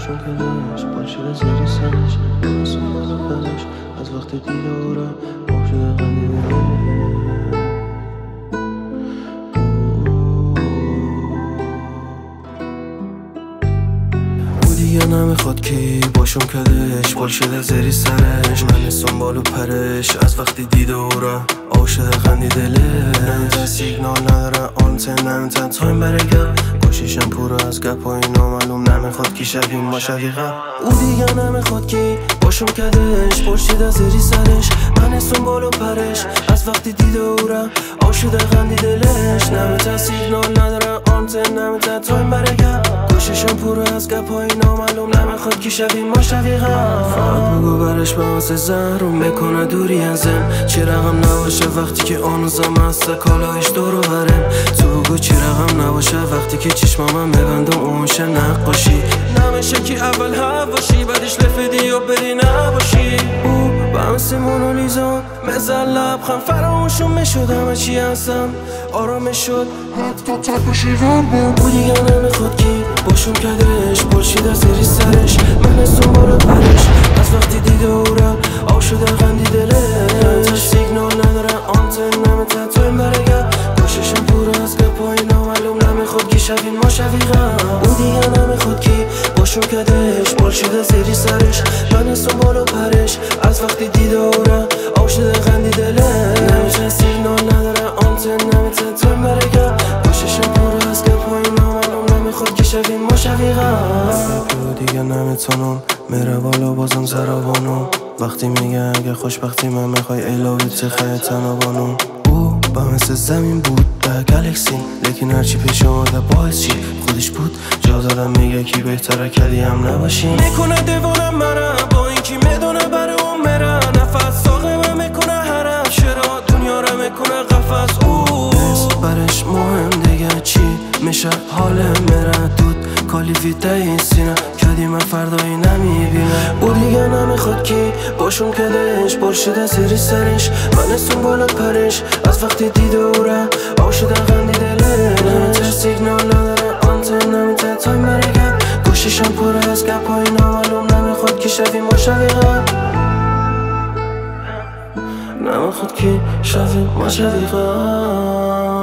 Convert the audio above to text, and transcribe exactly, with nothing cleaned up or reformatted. شد که نهش بال شده زیر سرش از سنبال پدش از وقت دیده او را ماه شده قلبه دیگه نمیخواد کی باشم کدش بال شده زیر سرش من سنبال و پرش از وقتی دیده او را عاشق قندی دلش نمیتن سیگنال نداره آنتن نمیتن تایم بره گپ باشیشم پوره از گپ های نامعلوم نمیخواد کی شبیم باش حقیقت او دیگه نمیخواد کی باشم کدش بال شده زیر سرش من سنبال و پرش از وقتی دیده او را عاشق قندی دلش نمیتن سیگنال نداره آنتن نمیتن تایم بره گپ ششم پوره از گپای نامعلوم نمیخواد که شبیم ما شویقم فقط بگو برش به واسه زهرون میکنه دوری ازم چی رقم نباشه وقتی که آنوزم هسته کالایش دورو برم تو بگو چی رقم نباشه وقتی که چشمامم میبندم اونشه نقاشی نمیشه که اول هواشی بعدش لفدی و بری نباشی او به همسه مونولیزا مزل لبخم فراموشون میشد همه چی هستم آرامه شد حتی تکوشی ورم او دیگه نمیخواد که باشم کدش باشیده زیری سرش من سنبال و پرش از وقتی دیده او را آب شده قندی دلش تا سیگنال نداره آنتن نمیتن تویم بره گرد باششم پوره از گپای نامعلوم نمیخواد که شبین ما شویقم او دیگه نمیخواد که باشم کدش باشیده زیری سرش من سنبال و پرش از وقتی دیده او را آب شده قندی دلش نمیتن سیگنال نداره آنتن نمیتن تویم بره گرد باششم پوره از گپای خود که شویم ما شویقم تو دیگه نمیتونم میره بالا بازم زرابانم وقتی میگه اگه خوشبختی من میخوای ایلاوی تخیه تنابانم او با مثل زمین بود در گلکسی لیکن هرچی پیش آمده باعث چی خودش بود جا دادم میگه کی بهتره کلی هم نباشی میکنه دیوانم مرم با اینکی میدونه بره اون میره نفس ساقه من میکنه هرم شرا دنیا را میکنه قفص او برش مهم دیگه چی میشه حال میره دود کالی ویده این سینه کدی من فردایی نمیبینه او دیگه نمیخواد که باشون کدش بال شده زیری سرش من سنبال و پرش از وقتی دیده او را آب شده قندی دلش نمیتش سیگنال نداره آنتن نمیتن تایم بره گرد گوشیشم پوره از گپای نامعلوم نمیخواد که شویم ما شویقم نمیخواد که شویم ما شویقم